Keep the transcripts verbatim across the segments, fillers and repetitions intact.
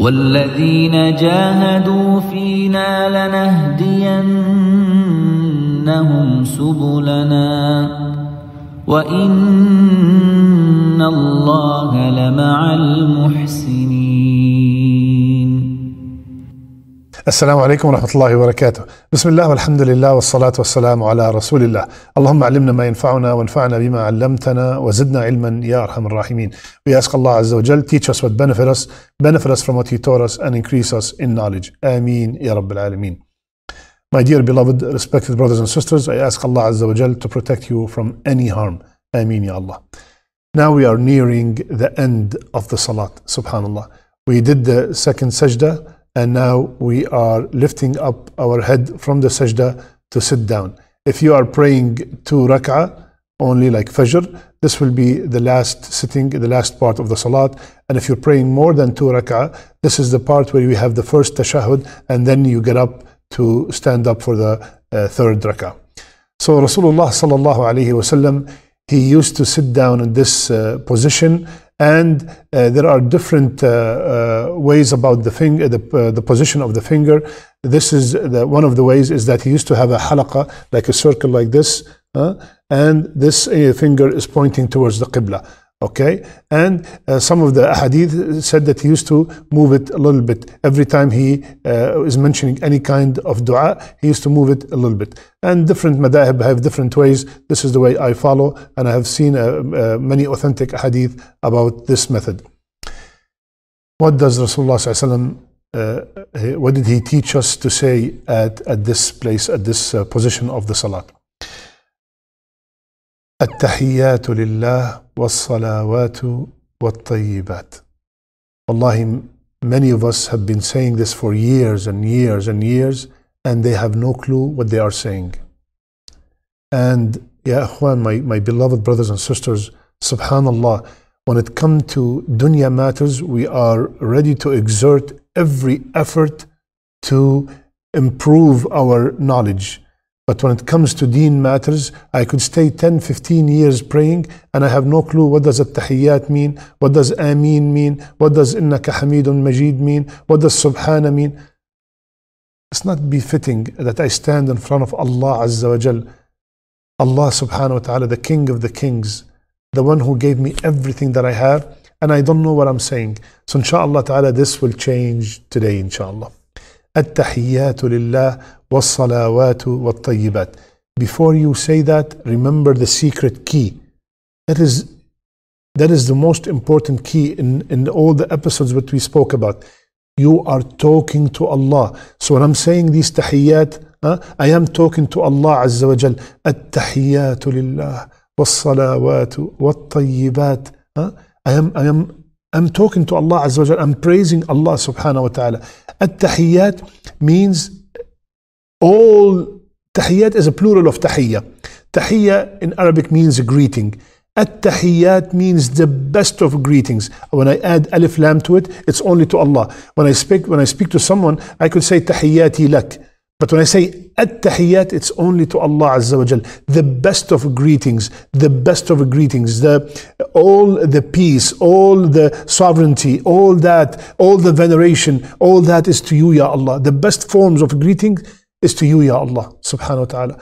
والذين جاهدوا فينا لنهدينهم سبلنا وإن الله لمع المحسنين. السلام عليكم ورحمة الله وبركاته. بسم الله والحمد لله والصلاة والسلام على رسول الله. اللهم علمنا ما ينفعنا وانفعنا بما علمتنا وزدنا علما يا أرحم الراحمين. We ask Allah Azza wa Jal, teach us what benefit us, benefit us from what He taught us and increase us in knowledge. Ameen Ya Rabbil Alameen. My dear beloved respected brothers and sisters, I ask Allah Azza wa Jal to protect you from any harm. Ameen Ya Allah. Now we are nearing the end of the Salat. Subhanallah. We did the second sajda, and now we are lifting up our head from the sajda to sit down. If you are praying two rak'ah, only like Fajr, this will be the last sitting, the last part of the Salat. And if you're praying more than two rak'ah, this is the part where you have the first Tashahhud and then you get up to stand up for the uh, third rak'ah. So Rasulullah sallallahu alayhi wa sallam, he used to sit down in this uh, position. And uh, there are different uh, uh, ways about the, finger, the, uh, the position of the finger. This is the, one of the ways is that he used to have a halaqa, like a circle like this, uh, and this uh, finger is pointing towards the Qibla. Okay, and uh, some of the hadith said that he used to move it a little bit. Every time he uh, is mentioning any kind of dua, he used to move it a little bit. And different madahib have different ways. This is the way I follow, and I have seen uh, uh, many authentic hadith about this method. What does Rasulullah sallallahu alaihi wasallam, uh, what did he teach us to say at, at this place, at this uh, position of the Salat? التحيات لله والصلوات والطيبات. Wallahi, many of us have been saying this for years and years and years, and they have no clue what they are saying. And Ya Akhwan, my, my beloved brothers and sisters, subhanallah, when it comes to dunya matters, we are ready to exert every effort to improve our knowledge. But when it comes to deen matters, I could stay ten, fifteen years praying and I have no clue what does at-tahiyyat mean, what does ameen mean, what does innaka hamidun majid mean, what does subhana mean. It's not befitting that I stand in front of Allah Azza wa Jal, Allah subhanahu wa ta'ala, the King of the Kings, the one who gave me everything that I have, and I don't know what I'm saying. So inshaAllah ta'ala, this will change today inshaAllah. التحيات لله والصلوات والطيبات. Before you say that, remember the secret key. That is, that is the most important key in, in all the episodes that we spoke about. You are talking to Allah. So when I'm saying these tahiyat, huh, I am talking to Allah Azza wa Jal. التحيات لله والصلوات والطيبات. Huh? I am, I am I'm talking to Allah Azza wa Jal. I'm praising Allah subhanahu wa ta'ala. At-tahiyyat means all. Tahiyyat is a plural of tahiyya. Tahiyya in Arabic means a greeting. At-tahiyyat means the best of greetings. When I add alif lam to it, it's only to Allah. When I speak, when I speak to someone, I could say tahiyyati lak. But when I say at-tahiyyat, it's only to Allah Azza wa Jal. The best of greetings, the best of greetings, the, all the peace, all the sovereignty, all that, all the veneration, all that is to you, Ya Allah. The best forms of greeting is to you, Ya Allah, subhanahu wa ta'ala.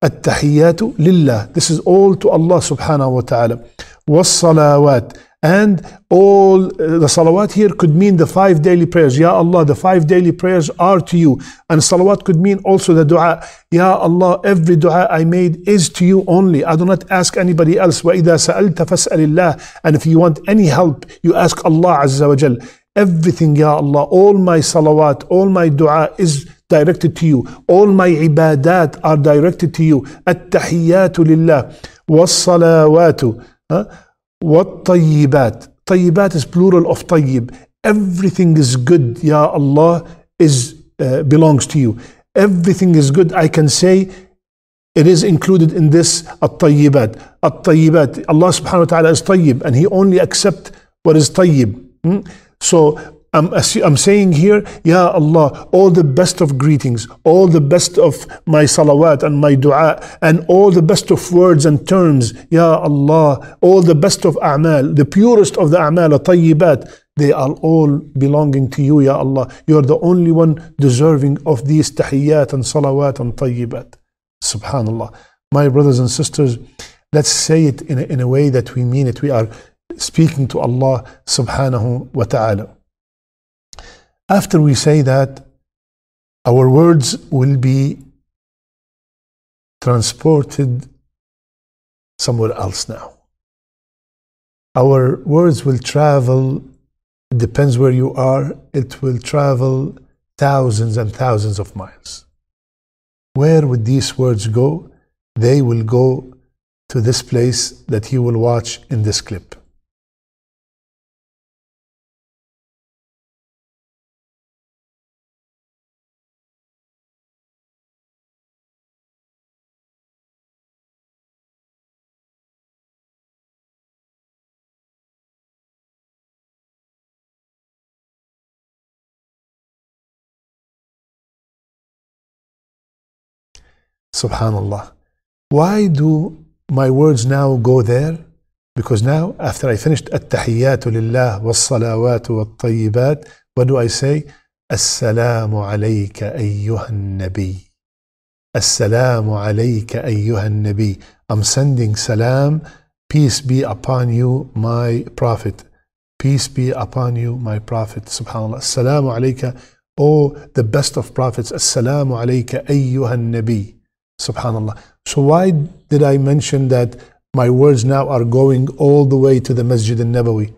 At-tahiyyatu lillah. This is all to Allah subhanahu wa ta'ala. Was-salawat. And all the salawat here could mean the five daily prayers. Ya Allah, the five daily prayers are to you. And salawat could mean also the dua. Ya Allah, every dua I made is to you only. I do not ask anybody else. وَإِذَا سَأَلْتَ فَاسْأَلِ اللَّهِ. And if you want any help, you ask Allah Azza wa Jal. Everything, Ya Allah, all my salawat, all my dua is directed to you. All my ibadat are directed to you. التحيات لله والصلوات. Huh? والطيبات. طيبات is plural of طيب. Everything is good, Ya Allah, is, uh, belongs to you. Everything is good, I can say, it is included in this الطيبات. الطيبات. Allah subhanahu wa ta'ala is طيب, and He only accepts what is طيب. Hmm? So I'm, I'm saying here, Ya Allah, all the best of greetings, all the best of my salawat and my dua, and all the best of words and terms, Ya Allah, all the best of a'mal, the purest of the a'mal, tayyibat, they are all belonging to you, Ya Allah. You are the only one deserving of these tahiyyat and salawat and tayyibat. Subhanallah. My brothers and sisters, let's say it in a, in a way that we mean it. We are speaking to Allah subhanahu wa ta'ala. After we say that, our words will be transported somewhere else now. Our words will travel, it depends where you are, it will travel thousands and thousands of miles. Where would these words go? They will go to this place that you will watch in this clip. Subhanallah. Why do my words now go there? Because now, after I finished At-Tahiyyatu Lillah was-Salawatu wat-Tayyibat, what do I say? As-Salamu alayka ayyuhan Nabi. As-Salamu alayka ayyuhan Nabi. I'm sending salam, peace be upon you, my Prophet. Peace be upon you, my Prophet. Subhanallah. As-Salamu alayka, oh, the best of Prophets. As-Salamu alayka ayyuhan Nabi. Subhanallah. So why did I mention that my words now are going all the way to the Masjid al-Nabawi?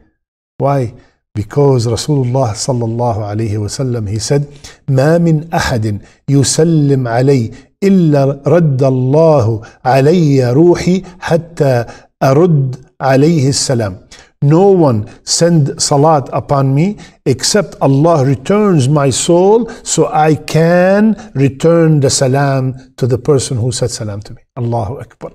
Why? Because Rasulullah sallallahu alayhi wa sallam, he said, ما من أحد يسلم علي إلا رد الله علي روحي حتى أرد عليه السلام. No one send salat upon me except Allah returns my soul so I can return the salam to the person who said salam to me. Allahu Akbar.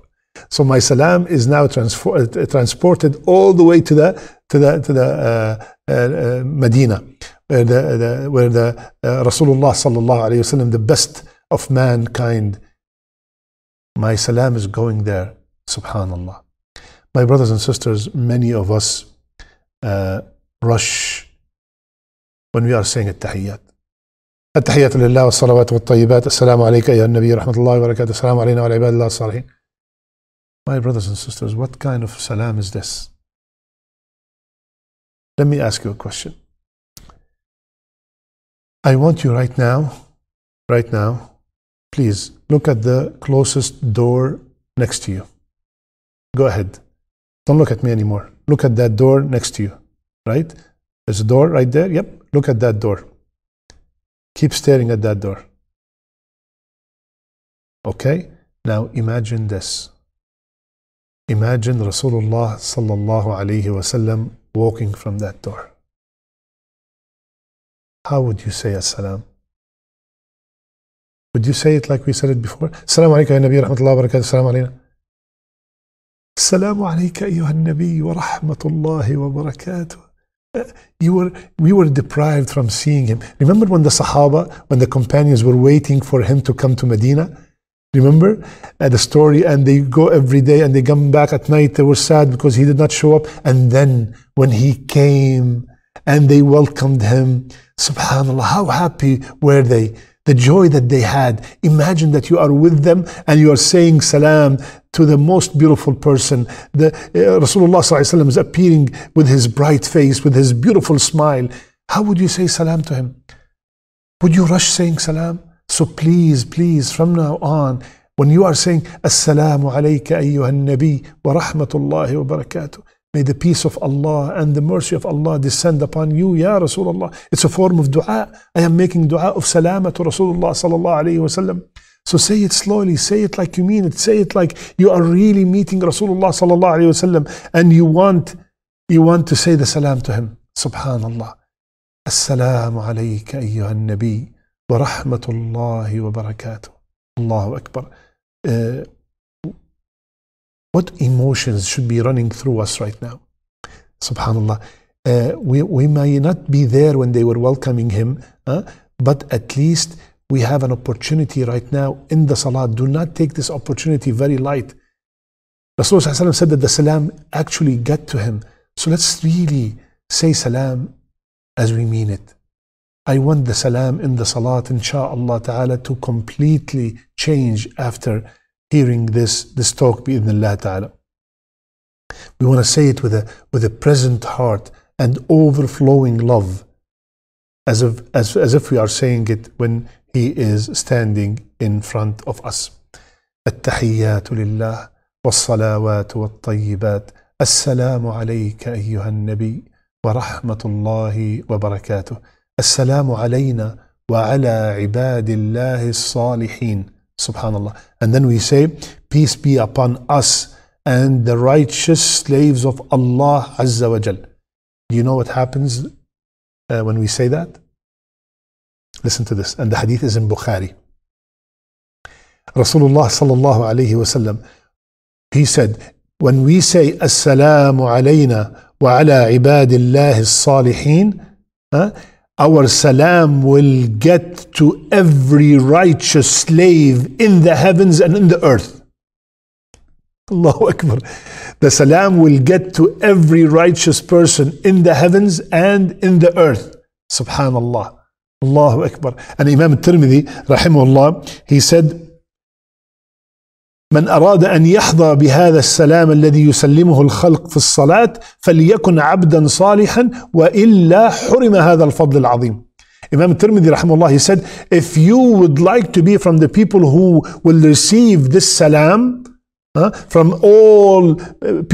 So my salam is now transported all the way to the to the to the uh, uh, uh, Medina, where the, the where the uh, Rasulullah sallallahu alaihi wasallam, the best of mankind. My salam is going there. Subhanallah. My brothers and sisters, many of us uh, rush when we are saying at-tahiyyat. At-tahiyyat lillah wa salawat wa tayyibat. As-salamu alayka ya nabi rahmatullahi wa barakatuh. As-salamu alayna wa ibadillah salihin. My brothers and sisters, what kind of salam is this? Let me ask you a question. I want you right now, right now, please look at the closest door next to you. Go ahead. Don't look at me anymore. Look at that door next to you, right? There's a door right there. Yep. Look at that door. Keep staring at that door. Okay? Now imagine this. Imagine Rasulullah sallallahu alayhi wa sallam walking from that door. How would you say as-salam? Would you say it like we said it before? As-salamu alayka ya nabi rahmatullahi wa barakatuh. As-salamu alayna. As-salamu alayka ayyuha nabi wa rahmatullahi wa barakatuh. You were, we were deprived from seeing him. Remember when the Sahaba, when the companions were waiting for him to come to Medina? Remember uh, the story, and they go every day and they come back at night. They were sad because he did not show up. And then when he came and they welcomed him, subhanAllah, how happy were they? The joy that they had. Imagine that you are with them and you are saying salam to the most beautiful person. The, uh, Rasulullah ﷺ is appearing with his bright face, with his beautiful smile. How would you say salam to him? Would you rush saying salam? So please, please, from now on, when you are saying, As-salamu alayka ayyuhan nabi wa rahmatullahi wa barakatuh. May the peace of Allah and the mercy of Allah descend upon you, Ya Rasulullah. It's a form of dua. I am making dua of salama to Rasulullah sallallahu alayhi wa sallam. So say it slowly, say it like you mean it, say it like you are really meeting Rasulullah sallallahu alayhi wa sallam, and you want, you want to say the salam to him. Subhanallah. As-salamu alayka ayyuhan nabi wa rahmatullahi wa barakatuh. Allahu Akbar. Uh, What emotions should be running through us right now? Subhanallah. Uh, we, we may not be there when they were welcoming him, uh, but at least we have an opportunity right now in the salat. Do not take this opportunity very light. Rasulullah said that the salam actually got to him. So let's really say salam as we mean it. I want the salam in the salat, insha'Allah ta'ala, to completely change after hearing this, this talk, bi'idhnillah ta'ala. We want to say it with a, with a present heart and overflowing love, as if, as, as if we are saying it when he is standing in front of us. التحيات لله والصلوات والطيبات السلام عليك أيها النبي ورحمة الله وبركاته السلام علينا وعلى عباد الله الصالحين. Subhanallah. And then we say, peace be upon us and the righteous slaves of Allah Azza wa Jal. Do you know what happens uh, when we say that? Listen to this, and the hadith is in Bukhari. Rasulullah sallallahu alayhi wasallam, he said, when we say Assalamu alayna wa ala ibadillahi salihin, huh, our salam will get to every righteous slave in the heavens and in the earth. Allahu Akbar. The salam will get to every righteous person in the heavens and in the earth. Subhanallah. Allahu Akbar. And Imam al-Tirmidhi, rahimahullah, he said, من أراد أن يحظى بهذا السلام الذي يسلمه الخلق في الصلاة فليكن عبدا صالحا وإلا حرم هذا الفضل العظيم. Imam al-Tirmidhi, rahimahullah, he said, if you would like to be from the people who will receive this salam, Uh, from all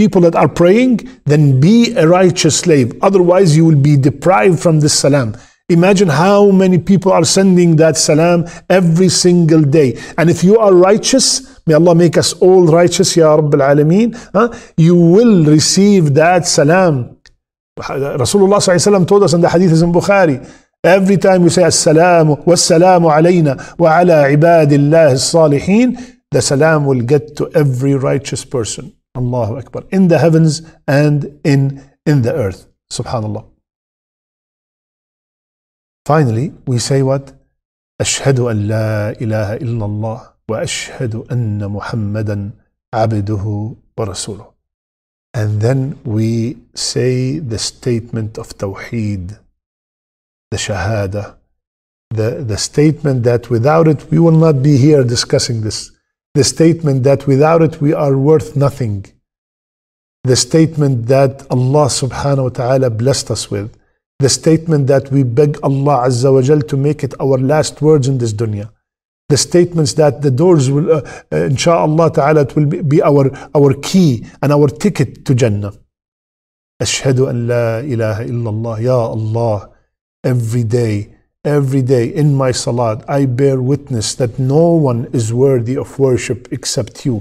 people that are praying, then be a righteous slave. Otherwise, you will be deprived from this salam. Imagine how many people are sending that salam every single day. And if you are righteous, may Allah make us all righteous, Ya Rabbil Alameen, uh, you will receive that salam. Rasulullah ﷺ told us in the hadith is in Bukhari, every time we say As-salamu, was-salamu alayna, wa ala ibadillahi as-salihin, the salam will get to every righteous person. Allahu Akbar. In the heavens and in, in the earth. Subhanallah. Finally, we say what? Ashhadu an la ilaha illallah wa ashhadu anna Muhammadan abduhu wa rasuluh. And then we say the statement of Tawheed, the Shahada, the, the statement that without it we will not be here discussing this. The statement that without it we are worth nothing. The statement that Allah subhanahu wa ta'ala blessed us with. The statement that we beg Allah azza wa jal to make it our last words in this dunya. The statements that the doors will, uh, uh, insha'Allah ta'ala, it will be, be our, our key and our ticket to Jannah. Ashhadu an la ilaha illallah, Ya Allah, every day. Every day in my salat, I bear witness that no one is worthy of worship except you.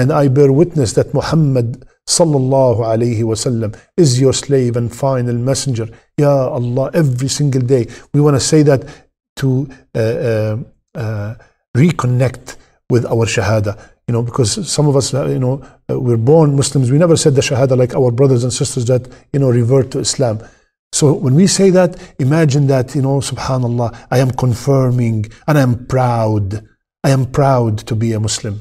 And I bear witness that Muhammad sallallahu alayhi wasallam is your slave and final messenger. Ya Allah, every single day. We want to say that to uh, uh, uh, reconnect with our shahada. You know, because some of us, you know, we're born Muslims. We never said the shahada like our brothers and sisters that, you know, revert to Islam. So when we say that, imagine that, you know, subhanallah, I am confirming and I am proud. I am proud to be a Muslim.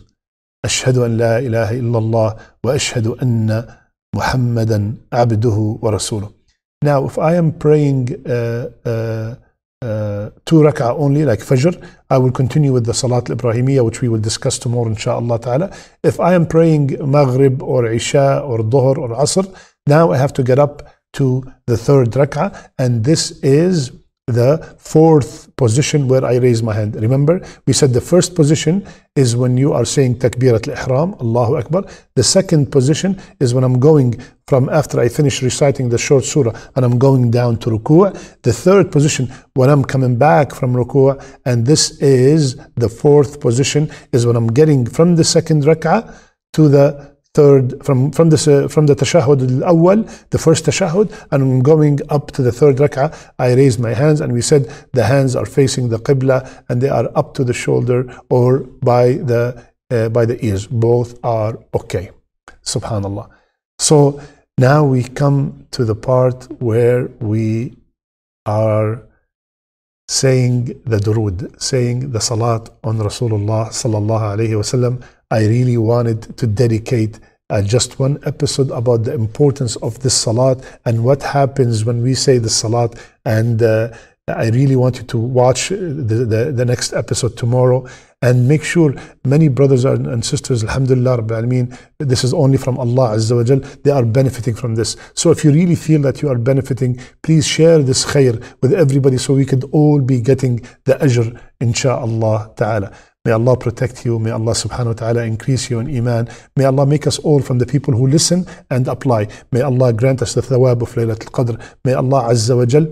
Ashhadu an la ilaha illallah wa ashhadu anna Muhammadan abduhu wa rasuluh. Now, if I am praying uh, uh, uh, two rak'ah only, like Fajr, I will continue with the Salat al-Ibrahimiyya, which we will discuss tomorrow, insha'Allah ta'ala. If I am praying Maghrib or Isha or Dhuhr or Asr, now I have to get up to the third rak'ah, and this is the fourth position where I raise my hand. Remember, we said the first position is when you are saying Takbirat al-Ihram, Allahu Akbar. The second position is when I'm going from after I finish reciting the short surah and I'm going down to Ruku'. The third position when I'm coming back from Ruku', and this is the fourth position is when I'm getting from the second rak'ah to the third, from, from, this, uh, from the Tashahhud al-Awwal, the first Tashahhud, and I'm going up to the third rak'ah, I raise my hands, and we said the hands are facing the Qibla, and they are up to the shoulder or by the, uh, by the ears. Both are okay. Subhanallah. So Now we come to the part where we are saying the durood, saying the salat on Rasulullah sallallahu alayhi wasallam. I really wanted to dedicate uh, just one episode about the importance of this salat and what happens when we say the salat, and uh, I really want you to watch the, the, the next episode tomorrow and make sure. Many brothers and sisters, alhamdulillah rabbil alameen, this is only from Allah azza wa jal, they are benefiting from this. So if you really feel that you are benefiting, please share this khair with everybody so we could all be getting the ajr insha'Allah ta'ala. May Allah protect you. May Allah subhanahu wa ta'ala increase you in iman. May Allah make us all from the people who listen and apply. May Allah grant us the thawab of Laylat al-Qadr. May Allah azza wa jal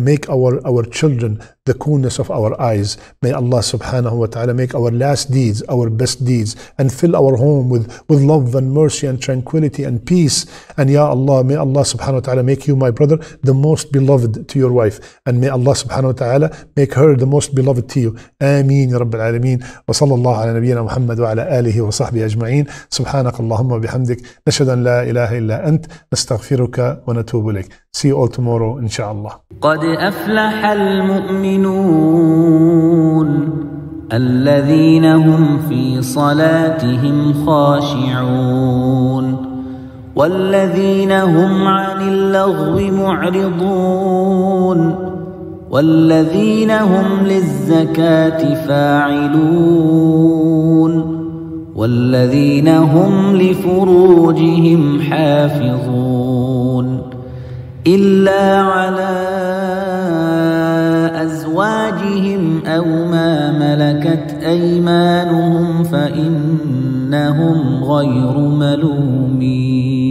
make our, our children the coolness of our eyes. May Allah subhanahu wa ta'ala make our last deeds our best deeds, and fill our home with, with love and mercy and tranquility and peace. And Ya Allah, may Allah subhanahu wa ta'ala make you, my brother, the most beloved to your wife, and may Allah subhanahu wa ta'ala make her the most beloved to you. Ameen Ya Rabbil Alameen. Wa sallallahu ala nabiyyina Muhammad wa ala alihi wa sahbihi ajma'in. Subhanak Allahumma bihamdik, nashhadu an la ilaha illa ant, nastaghfiruka wa natubu ilayk. See you all tomorrow inshallah. قد أفلح المؤمنون الذين هم في صلاتهم خاشعون والذين هم عن اللغو معرضون والذين هم للزكاة فاعلون والذين هم لفروجهم حافظون إلا على أزواجهم أو ما ملكت أيمانهم فإنهم غير ملومين.